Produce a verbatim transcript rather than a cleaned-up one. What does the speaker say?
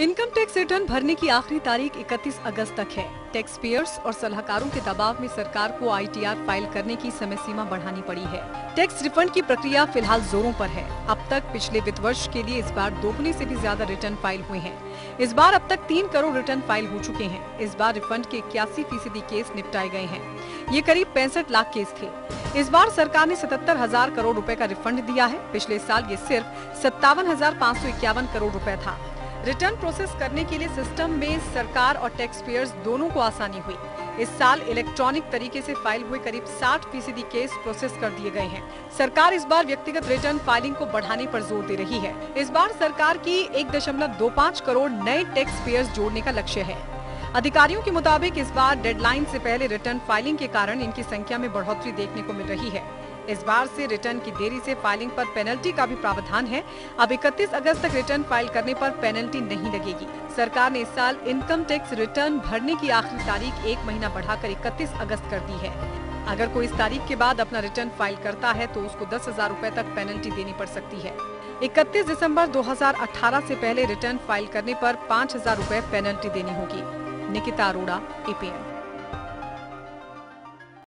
Income tax return भरने की आखिरी तारीख इकतीस अगस्त तक है। टैक्स पेयर्स और सलाहकारों के दबाव में सरकार को आई टी आर फाइल करने की समय सीमा बढ़ानी पड़ी है। टैक्स रिफंड की प्रक्रिया फिलहाल जोरों पर है। अब तक पिछले वित्त वर्ष के लिए इस बार दोगुने से भी ज्यादा रिटर्न फाइल हुए हैं। इस बार अब तक तीन करोड़ रिटर्न फाइल हो चुके हैं। इस बार रिफंड के इक्यासी फीसदी केस निपटाए गए हैं। ये करीब पैंसठ लाख केस थे। इस बार सरकार ने सतहत्तर हजार करोड़ रुपए का रिफंड दिया है। पिछले साल ये सिर्फ सत्तावन हजार पाँच सौ इक्यावन करोड़ रुपए था। रिटर्न प्रोसेस करने के लिए सिस्टम में सरकार और टैक्स पेयर्स दोनों को आसानी हुई। इस साल इलेक्ट्रॉनिक तरीके से फाइल हुए करीब साठ फीसदी केस प्रोसेस कर दिए गए हैं। सरकार इस बार व्यक्तिगत रिटर्न फाइलिंग को बढ़ाने पर जोर दे रही है। इस बार सरकार की एक दशमलव दो पाँच करोड़ नए टैक्स पेयर्स जोड़ने का लक्ष्य है। अधिकारियों के मुताबिक इस बार डेडलाइन से पहले रिटर्न फाइलिंग के कारण इनकी संख्या में बढ़ोतरी देखने को मिल रही है। इस बार से रिटर्न की देरी से फाइलिंग पर पेनल्टी का भी प्रावधान है। अब इकतीस अगस्त तक रिटर्न फाइल करने पर पेनल्टी नहीं लगेगी। सरकार ने इस साल इनकम टैक्स रिटर्न भरने की आखिरी तारीख एक महीना बढ़ाकर इकतीस अगस्त कर दी है। अगर कोई इस तारीख के बाद अपना रिटर्न फाइल करता है तो उसको दस हजार रूपए तक पेनल्टी देनी पड़ सकती है। इकतीस दिसंबर दो हजार अठारह से पहले रिटर्न फाइल करने पर पाँच हजार रूपए पेनल्टी देनी होगी। Nikita Arora, A P N.